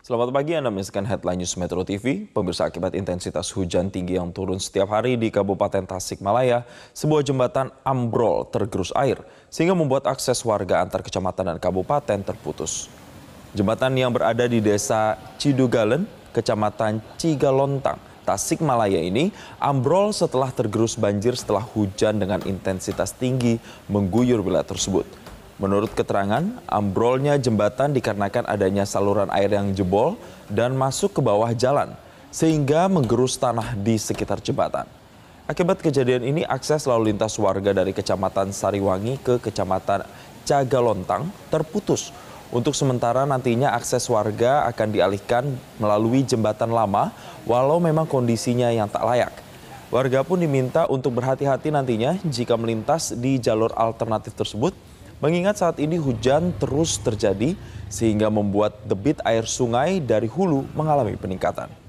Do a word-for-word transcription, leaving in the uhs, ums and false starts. Selamat pagi, Anda menyaksikan Headline News Metro T V. Pemirsa, akibat intensitas hujan tinggi yang turun setiap hari di Kabupaten Tasikmalaya, sebuah jembatan ambrol tergerus air, sehingga membuat akses warga antar kecamatan dan kabupaten terputus. Jembatan yang berada di desa Cidugalen, kecamatan Cigalontang, Tasikmalaya ini ambrol setelah tergerus banjir setelah hujan dengan intensitas tinggi mengguyur wilayah tersebut. Menurut keterangan, ambrolnya jembatan dikarenakan adanya saluran air yang jebol dan masuk ke bawah jalan, sehingga menggerus tanah di sekitar jembatan. Akibat kejadian ini, akses lalu lintas warga dari Kecamatan Sariwangi ke Kecamatan Cigalontang terputus. Untuk sementara nantinya akses warga akan dialihkan melalui jembatan lama, walau memang kondisinya yang tak layak. Warga pun diminta untuk berhati-hati nantinya jika melintas di jalur alternatif tersebut, mengingat saat ini hujan terus terjadi sehingga membuat debit air sungai dari hulu mengalami peningkatan.